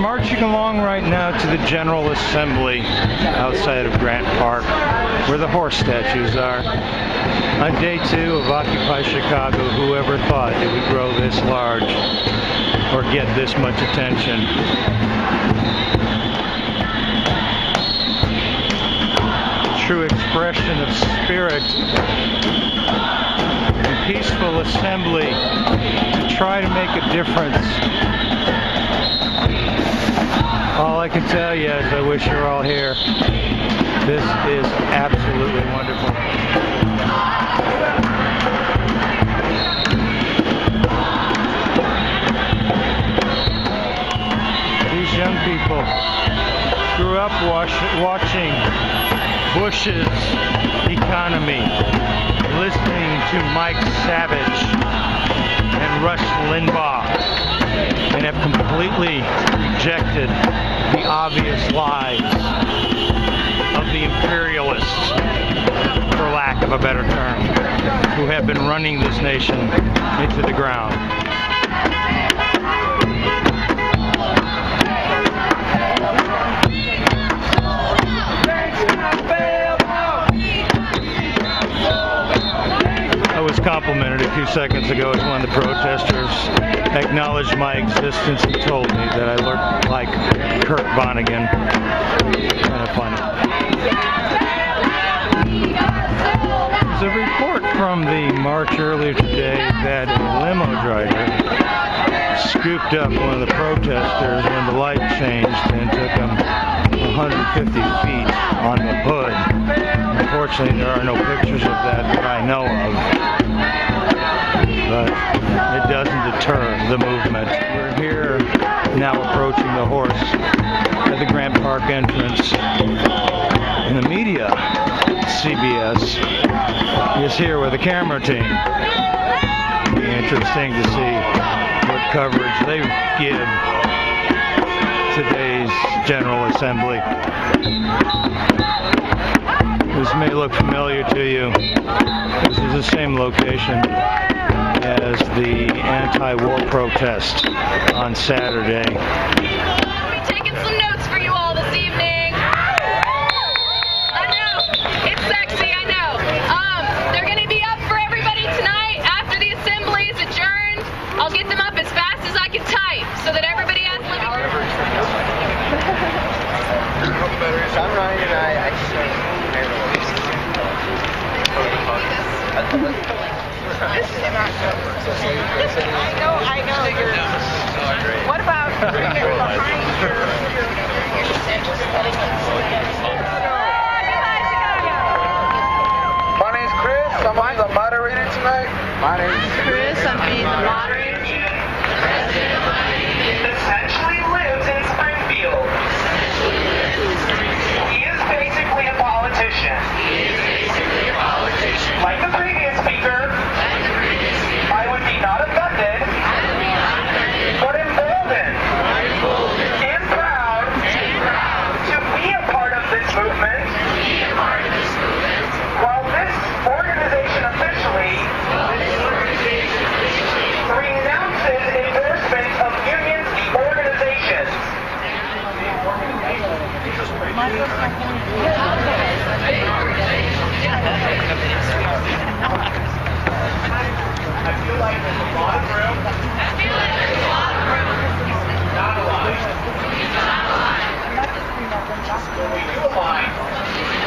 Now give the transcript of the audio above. marching along right now to the General Assembly outside of Grant Park, where the horse statues are. On day two of Occupy Chicago, whoever thought it would grow this large or get this much attention? True expression of spirit and peaceful assembly to try to make a difference. All I can tell you is I wish you were all here. This is absolutely wonderful. Young people grew up watching Bush's economy, listening to Mike Savage and Rush Limbaugh, and have completely rejected the obvious lies of the imperialists, for lack of a better term, who have been running this nation into the ground. Complimented a few seconds ago as one of the protesters acknowledged my existence and told me that I looked like Kurt Vonnegut. Kind of funny. There's a report from the march earlier today that a limo driver scooped up one of the protesters when the light changed and took him 150 feet on the hood. Unfortunately, there are no pictures of that I know of. But it doesn't deter the movement. We're here now approaching the horse at the Grant Park entrance. And the media, CBS, is here with a camera team. It'll be interesting to see what coverage they give today's General Assembly. This may look familiar to you. This is the same location as the anti-war protest on Saturday. I'm taking some notes for you all this evening. I know, it's sexy, I know. They're going to be up for everybody tonight after the assembly is adjourned. I'll get them up as fast as I can type so that everybody has living room. I'm Ryan and I actually... I know. What about behind your set was letting it? My name's Chris. I'm the moderator tonight. My name's Chris. I'm being the moderator. Essentially lives in Springfield. He is basically a politician. Like the previous speaker. Not offended, but emboldened and proud to be a part of this movement. While this organization officially renounces endorsements of unions, the organization. I feel like there's a lot of room. Not a lot. We do a line.